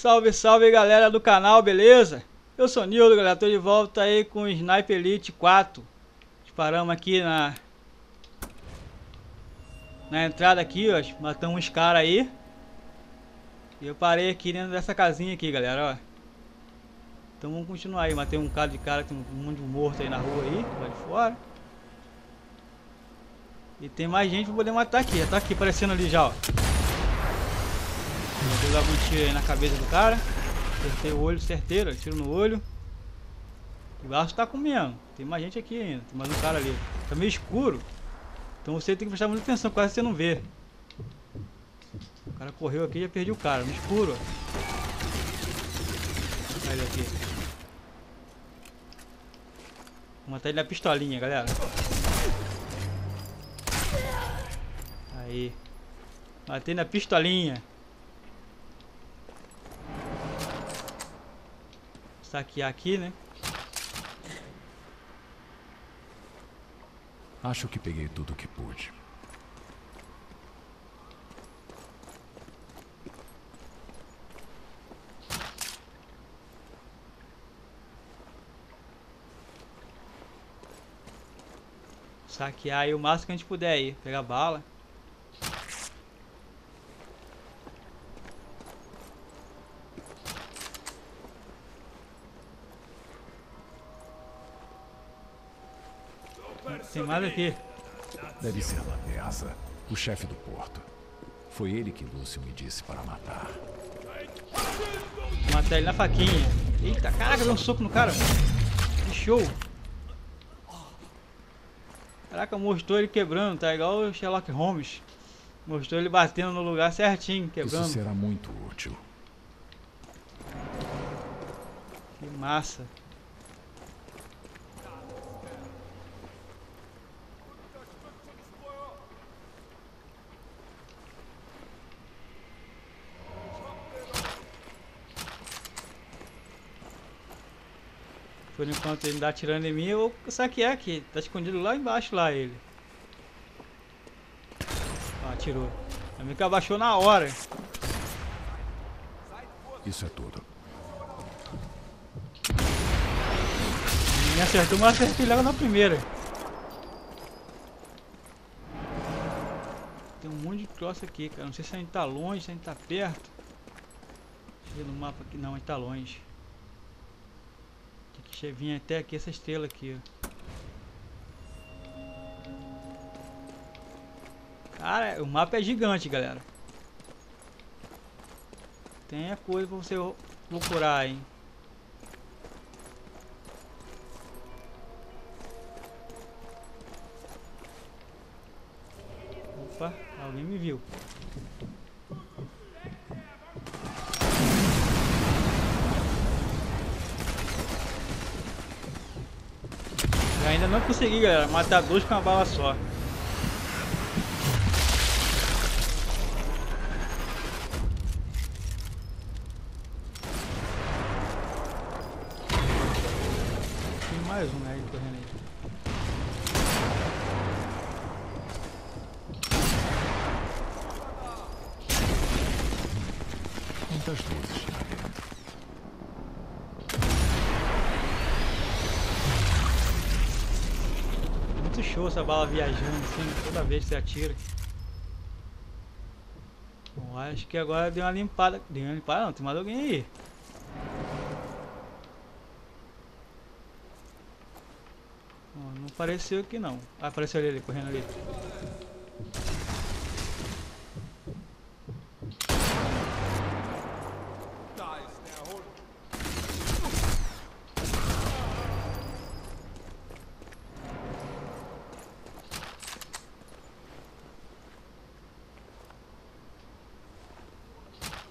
Salve, salve galera do canal, beleza? Eu sou o Nildo, galera, tô de volta aí com o Sniper Elite 4. Paramos aqui na entrada aqui, ó, matamos uns caras aí. E eu parei aqui dentro dessa casinha aqui, galera, ó. Então vamos continuar aí, matei um cara de cara, tem um monte de morto aí na rua aí, lá de fora. E tem mais gente pra poder matar aqui, já tá aqui aparecendo ali já, ó. Vou jogar um tiro aí na cabeça do cara. Acertei o olho, certeiro, tiro no olho. O garço tá comendo. Tem mais gente aqui ainda, tem mais um cara ali. Tá meio escuro, então você tem que prestar muita atenção, quase você não vê. O cara correu aqui e já perdi o cara, no escuro, ó. Sai daqui. Vou matar ele na pistolinha, galera. Aí. Matei na pistolinha. Saquear aqui, né? Acho que peguei tudo o que pude. Saquear aí o máximo que a gente puder aí. Pegar bala. Tem mais aqui. Deve ser uma ameaça. O chefe do porto. Foi ele que Lúcio me disse para matar. Vou matar ele na faquinha. Eita, caraca, deu um soco no cara. Que show. Caraca, mostrou ele quebrando. Tá igual o Sherlock Holmes. Mostrou ele batendo no lugar certinho, quebrando. Isso será muito útil. Que massa. Por enquanto ele tá atirando em mim, eu vou saquear aqui. Tá escondido lá embaixo, lá ele. Ah, atirou. A minha abaixou na hora. Isso é tudo. Me acertou, mas acertei logo na primeira. Tem um monte de troço aqui, cara. Não sei se a gente tá longe, se a gente tá perto. Deixa eu ver no mapa aqui. Não, a gente tá longe. Deixa eu vir até aqui essa estrela aqui, ó. Cara, o mapa é gigante, galera. Tem a coisa pra você procurar, hein. Opa, alguém me viu. Ainda não consegui, galera, matar dois com uma bala só. Tem mais um, né, correndo aí. Quantas luzes? Show essa bala viajando assim, toda vez que você atira. Bom, acho que agora deu uma limpada. Deu uma limpada não, tem mais alguém aí. Bom, não apareceu aqui não. Ah, apareceu ali, correndo ali.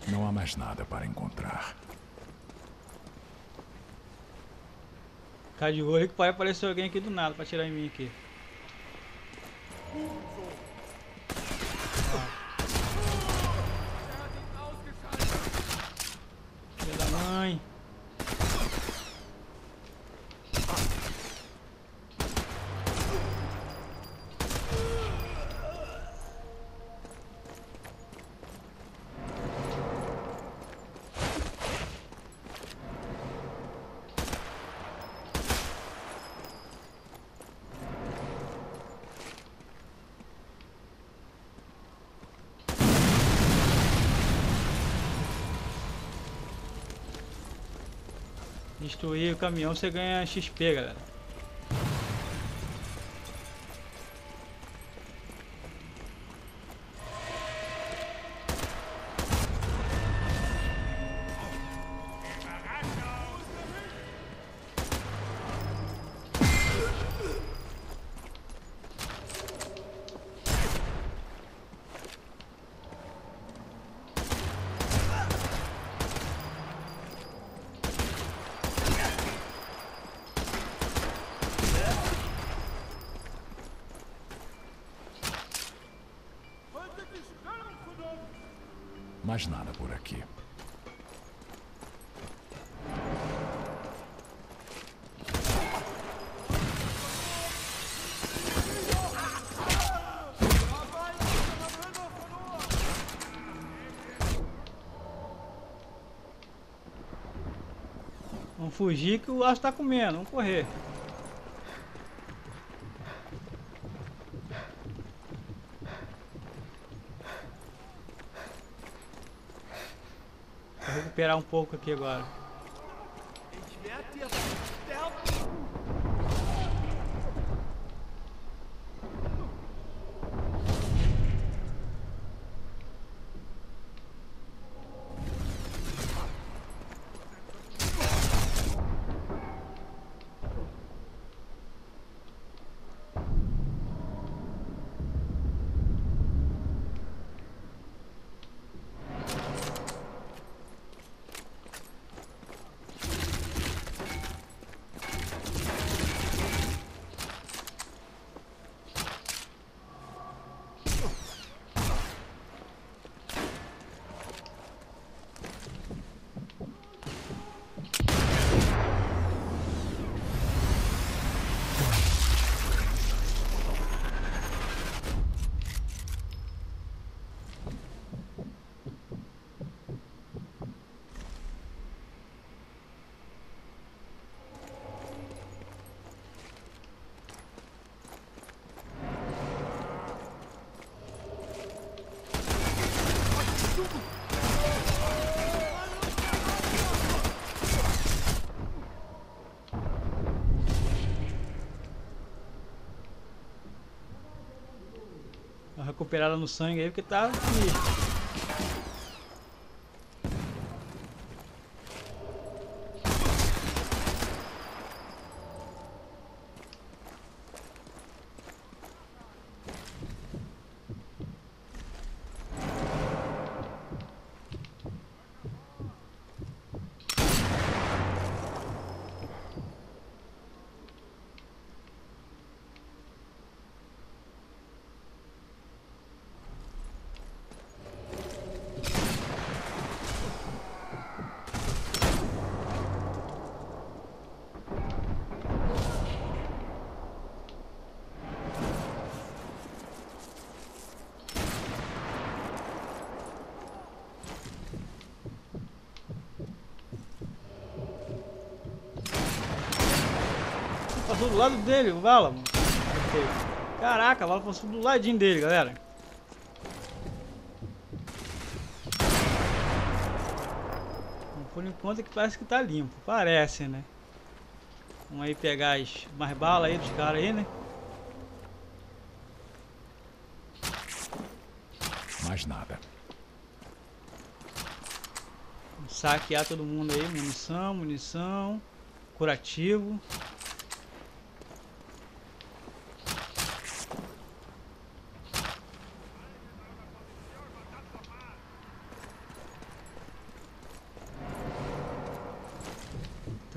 Não há mais nada para encontrar. Ficar de olho que pode aparecer alguém aqui do nada para atirar em mim aqui. Filha da mãe. Destruir o caminhão, você ganha XP, galera. Mais nada por aqui. Vamos fugir que o laço está comendo, vamos correr. Vou esperar um pouco aqui agora. Recuperada no sangue aí, porque tá aqui. Passou do lado dele, o Vala. Caraca, o Vala passou do ladinho dele, galera. Por enquanto é que parece que tá limpo. Parece, né? Vamos aí pegar as mais balas aí dos caras aí, né? Mais nada. Vamos saquear todo mundo aí. Munição, munição. Curativo.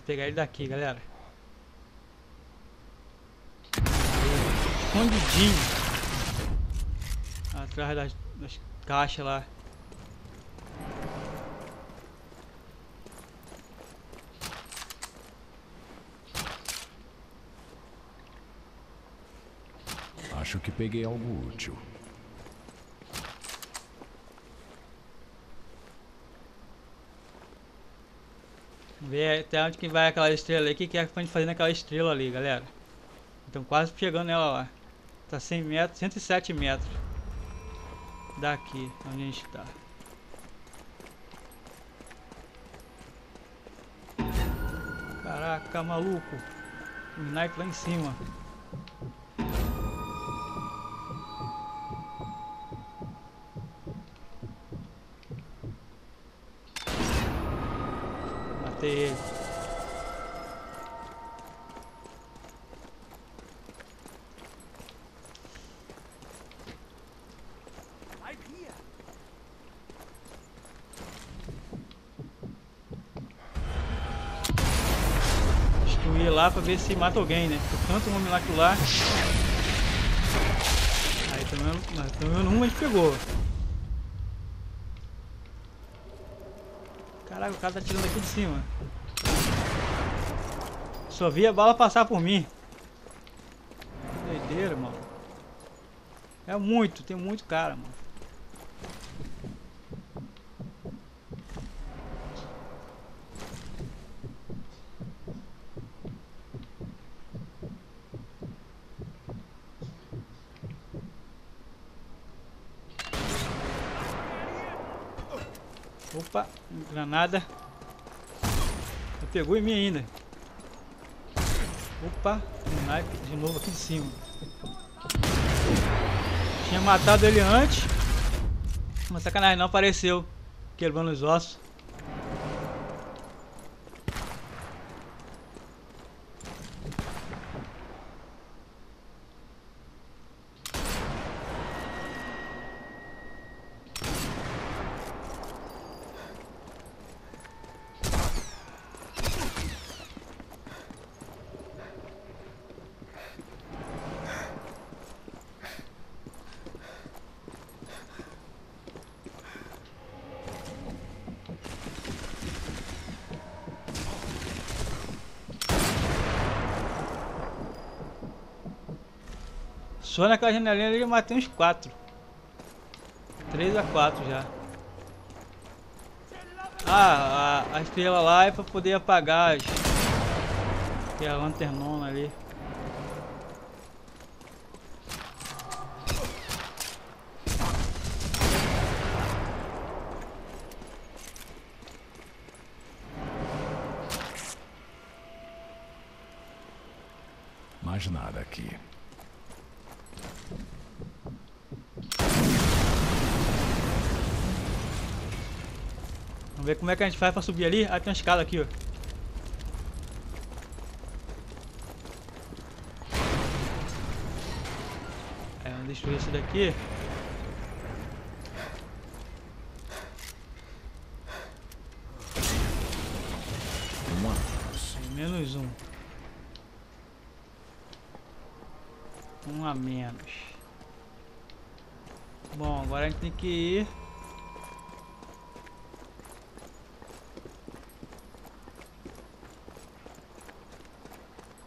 Pegar ele daqui, galera. Escondidinho. Atrás das caixas lá. Acho que peguei algo útil. Ver até onde que vai aquela estrela ali. O que é que a gente fazer naquela estrela ali, galera? Então quase chegando nela lá. Tá 100 metros, 107 metros daqui onde a gente tá. Caraca, maluco. O sniper lá em cima. Matei ele. Destruir lá pra ver se mata alguém, né? Porque tanto homem lá que lá. Aí também um a gente pegou. Caraca, o cara tá atirando aqui de cima. Só vi a bala passar por mim. Que doideira, mano. É muito, tem muito cara, mano. Opa, granada. Pegou em mim ainda. Opa, sniper de novo aqui em cima. Tinha matado ele antes. Mas sacanagem, não apareceu. Quebrando os ossos. Só naquela janelinha ali eu matei uns 4. 3 a 4 já. Ah, a estrela lá é pra poder apagar as... Tem a lanternona ali. Mais nada aqui. Vamos ver como é que a gente faz pra subir ali. Ah, tem uma escada aqui, ó. Aí, vamos destruir isso daqui. Aí, menos um. Um a menos. Bom, agora a gente tem que ir...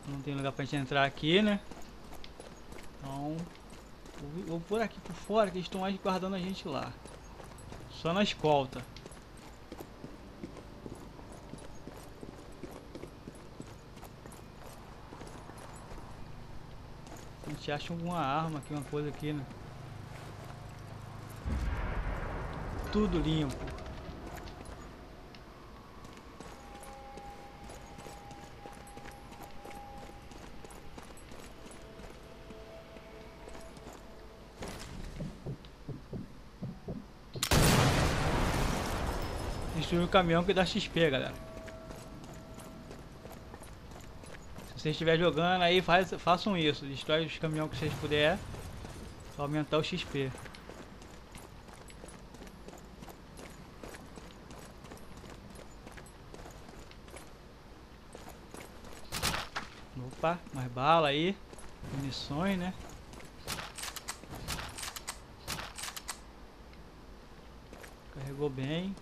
Não tem lugar pra gente entrar aqui, né? Então, vou por aqui por fora que eles estão mais guardando a gente lá. Só na escolta. A gente acha alguma arma aqui, uma coisa aqui, né? Tudo limpo. O caminhão que dá XP, galera. Se vocês estiver jogando aí, façam isso. Destrói os caminhões que vocês puderem pra aumentar o XP. Opa, mais bala aí. Munições, né? Carregou bem.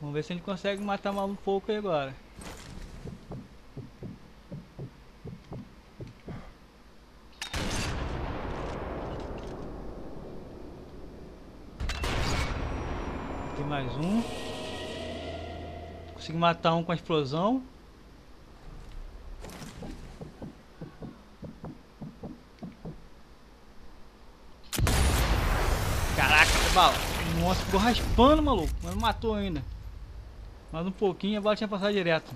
Vamos ver se a gente consegue matar mais um pouco aí agora. Tem mais um. Consegui matar um com a explosão. bala. Nossa, ficou raspando, maluco. Mas não matou ainda. Mais um pouquinho, a bala tinha passado direto.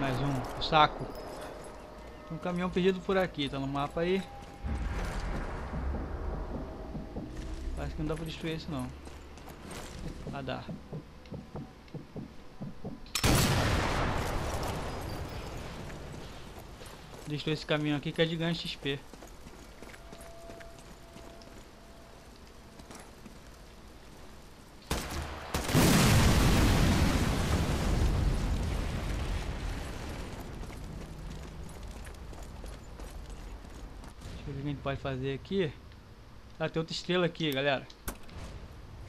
Mais um saco. Tem um caminhão perdido por aqui. Tá no mapa aí. Parece que não dá pra destruir esse não. Ah, dá. Destruir esse caminhão aqui que é de ganho XP. Deixa eu ver o que a gente pode fazer aqui. Ah, tem outra estrela aqui, galera.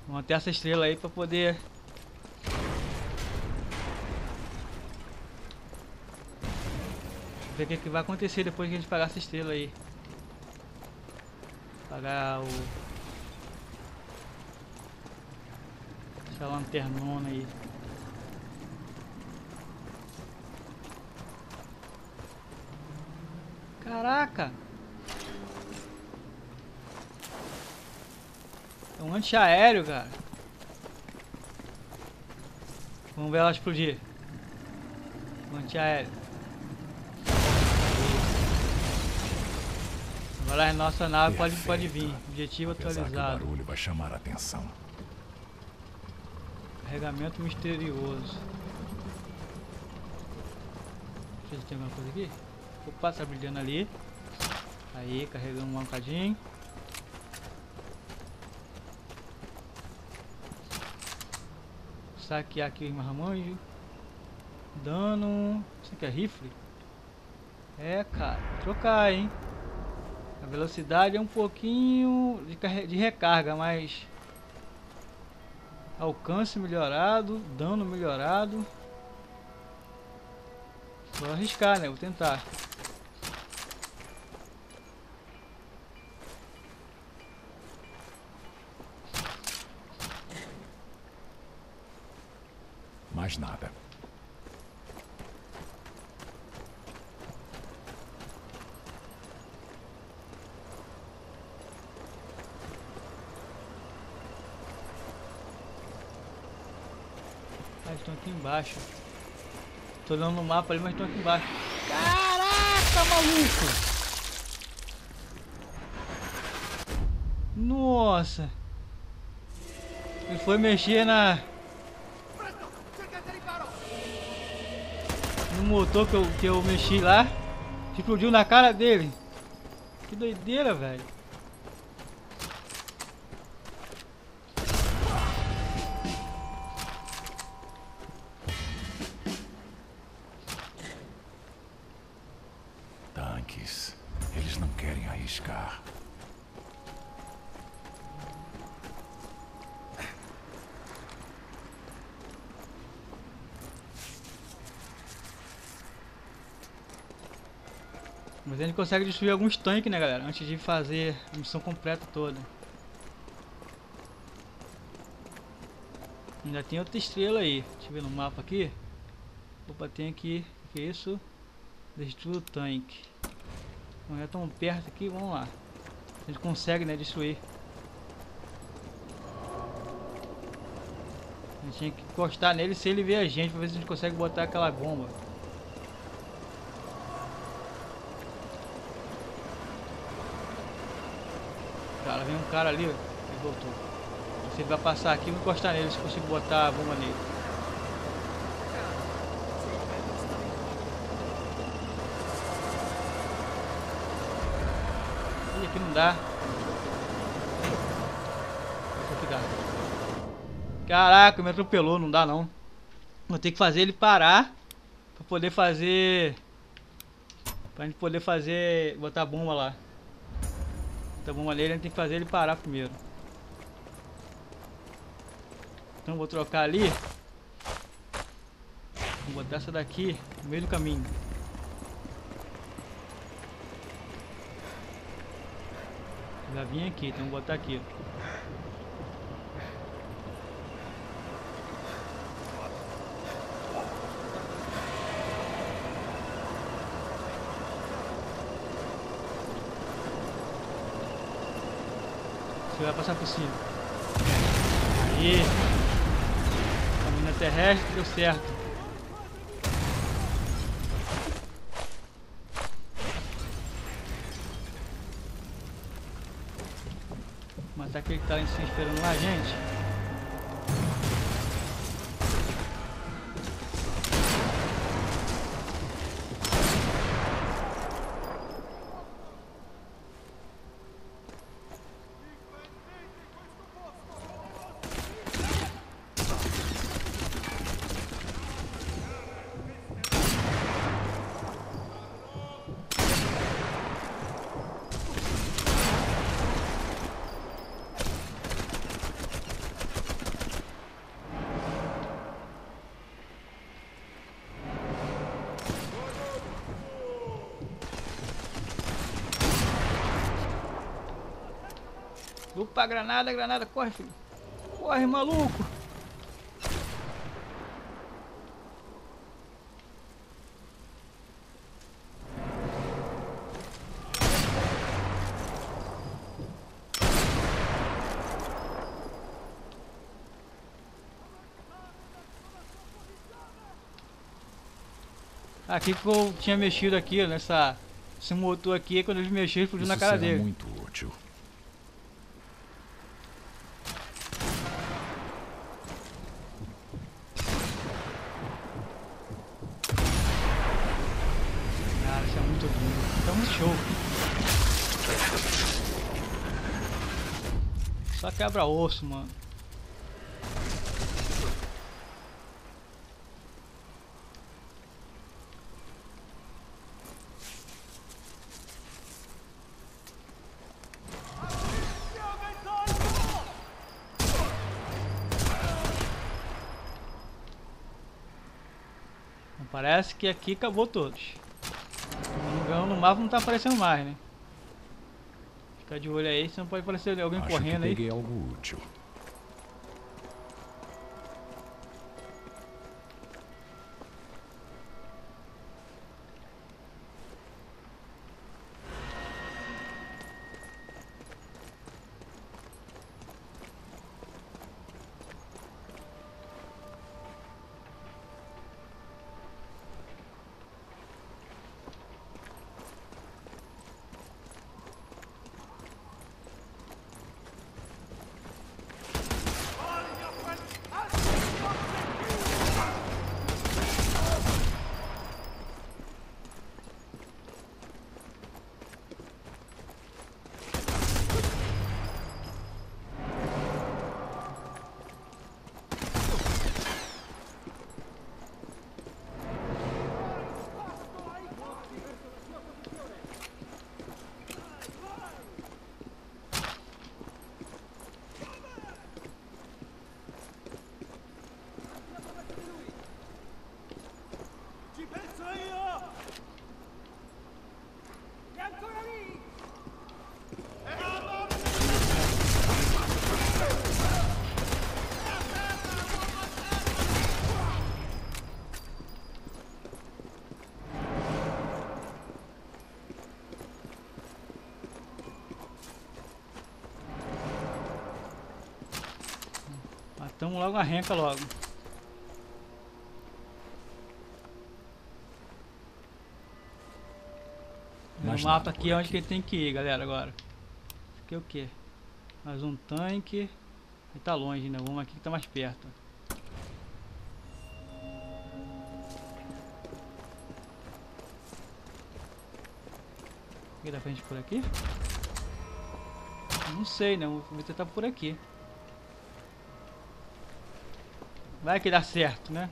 Vamos até essa estrela aí pra poder... ver o que vai acontecer depois que a gente pagar essa estrela aí. Pagar o... essa lanternona aí. Caraca! É um antiaéreo, cara. Vamos ver ela explodir. Um antiaéreo. Agora a nossa nave pode vir. Objetivo atualizado. O barulho vai chamar a atenção. Carregamento misterioso. Deixa eu ter alguma coisa aqui. Opa, tá brilhando ali. Aí, carregando um bocadinho. Saquear aqui os marmanjos. Dano. Isso aqui é rifle? É, cara. Trocar, hein? A velocidade é um pouquinho de recarga, mas... alcance melhorado. Dano melhorado. Vou arriscar, né? Vou tentar. Mais nada. Ah, estão aqui embaixo. Tô olhando no mapa ali, mas estão aqui embaixo. Caraca, maluco! Nossa! Ele foi mexer na... motor que eu mexi lá, explodiu na cara dele. Que doideira, velho. Tanques, eles não querem arriscar. Mas a gente consegue destruir alguns tanques, né, galera? Antes de fazer a missão completa toda. Ainda tem outra estrela aí. Deixa eu ver no mapa aqui. Opa, tem aqui. O que é isso? Destrua o tanque. Não é tão perto aqui. Vamos lá. A gente consegue, né, destruir. A gente tinha que encostar nele se ele ver a gente. Pra ver se a gente consegue botar aquela bomba. Cara, vem um cara ali, ó, ele voltou. Se ele vai passar aqui, eu vou encostar nele se consigo botar a bomba nele. Ih, aqui não dá. Aqui dá. Caraca, me atropelou, não dá não. Vou ter que fazer ele parar pra poder fazer. Pra gente poder fazer. Botar a bomba lá. Então vamos ali, a gente tem que fazer ele parar primeiro. Então vou trocar ali. Vou botar essa daqui no meio do caminho. Já vim aqui, então vou botar aqui. Você vai passar por cima. Aí. Caminho terrestre, deu certo. Mas aquele que tá lá em cima esperando lá, gente. Opa, granada, granada, corre, filho. Corre, maluco. Aqui que eu tinha mexido aqui, nessa... Esse motor aqui, quando eles mexeram, fugiu na cara dele. Muito útil. Só quebra osso, mano. Parece que aqui acabou todos. No mapa não tá aparecendo mais, né? Fica de olho aí, senão pode aparecer alguém correndo aí. Peguei algo útil. Então logo arranca logo. O mapa aqui é onde que ele tem que ir, galera, agora. Isso aqui é o que? Mais um tanque. Ele tá longe ainda, vamos aqui que tá mais perto. O que dá pra gente por aqui? Não sei, né? Vou tentar por aqui. Vai que dá certo, né?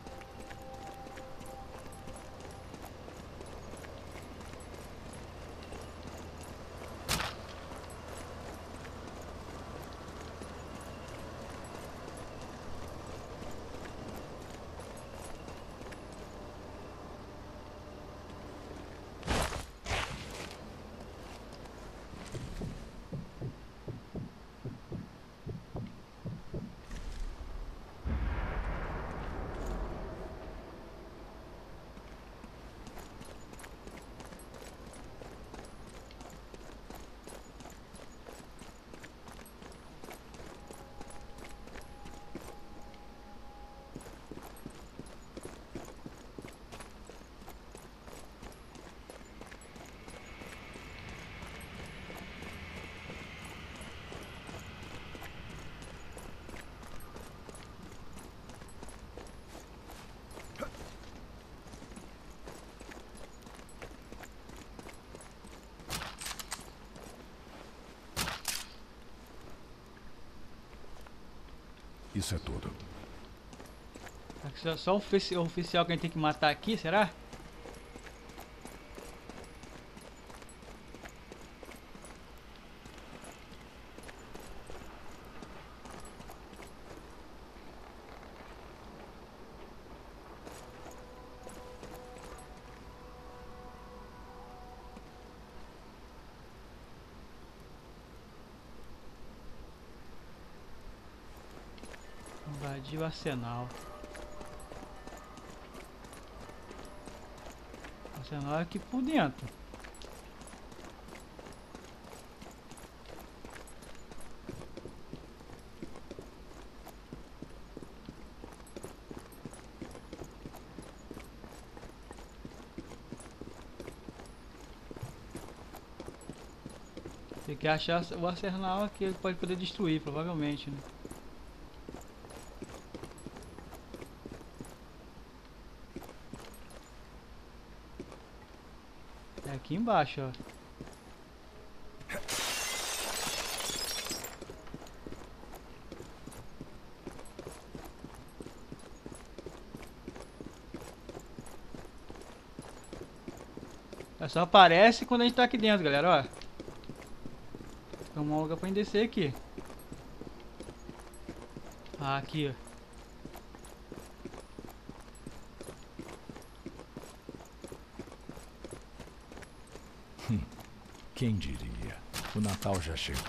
Isso é tudo. Só o oficial que a gente tem que matar aqui, será? Invadiu o arsenal. Arsenal aqui por dentro. Tem que achar o arsenal aqui, ele pode poder destruir, provavelmente, né? Aqui embaixo, ó. Só aparece quando a gente tá aqui dentro, galera, ó. Tem uma lugar pra gente descer aqui. Ah, aqui, ó. Quem diria? O Natal já chegou.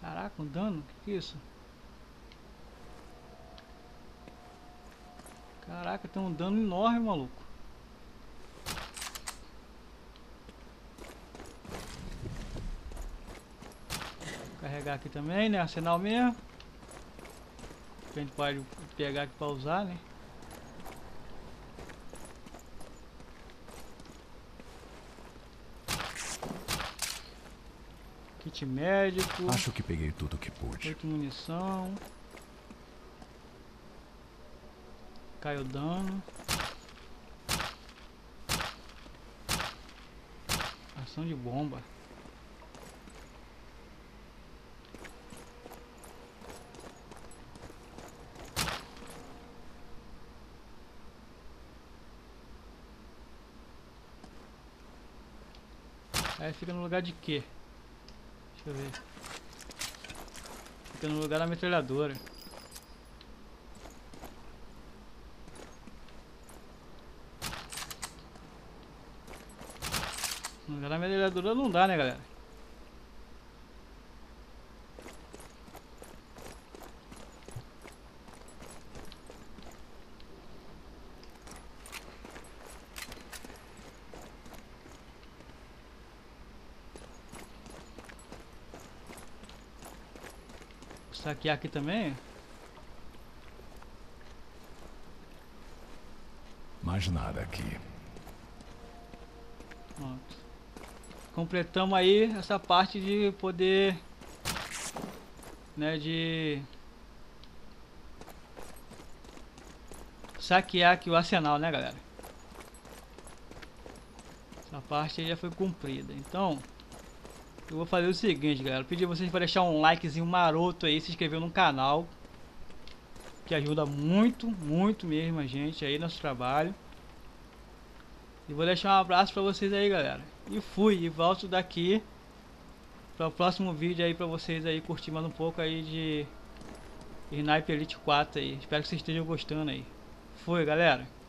Caraca, um dano? O que é isso? Caraca, tem um dano enorme, maluco. Vou carregar aqui também, né? Arsenal mesmo. A gente pode pegar aqui pra usar, né? Kit médico. Acho que peguei tudo que pude. 8 munição. Caiu dano. Ação de bomba. Aí fica no lugar de quê? Deixa eu ver. Fica no lugar da metralhadora. No lugar da metralhadora não dá, né, galera? Saquear aqui também? Mais nada aqui. Pronto. Completamos aí essa parte de poder, né, de saquear aqui o arsenal, né, galera? Essa parte aí já foi cumprida. Então eu vou fazer o seguinte, galera, pedir a vocês para deixar um likezinho maroto aí, se inscrever no canal, que ajuda muito, muito mesmo a gente aí, nosso trabalho. E vou deixar um abraço para vocês aí, galera. E fui, e volto daqui para o próximo vídeo aí, para vocês aí curtir mais um pouco aí de Sniper Elite 4 aí. Espero que vocês estejam gostando aí. Fui, galera.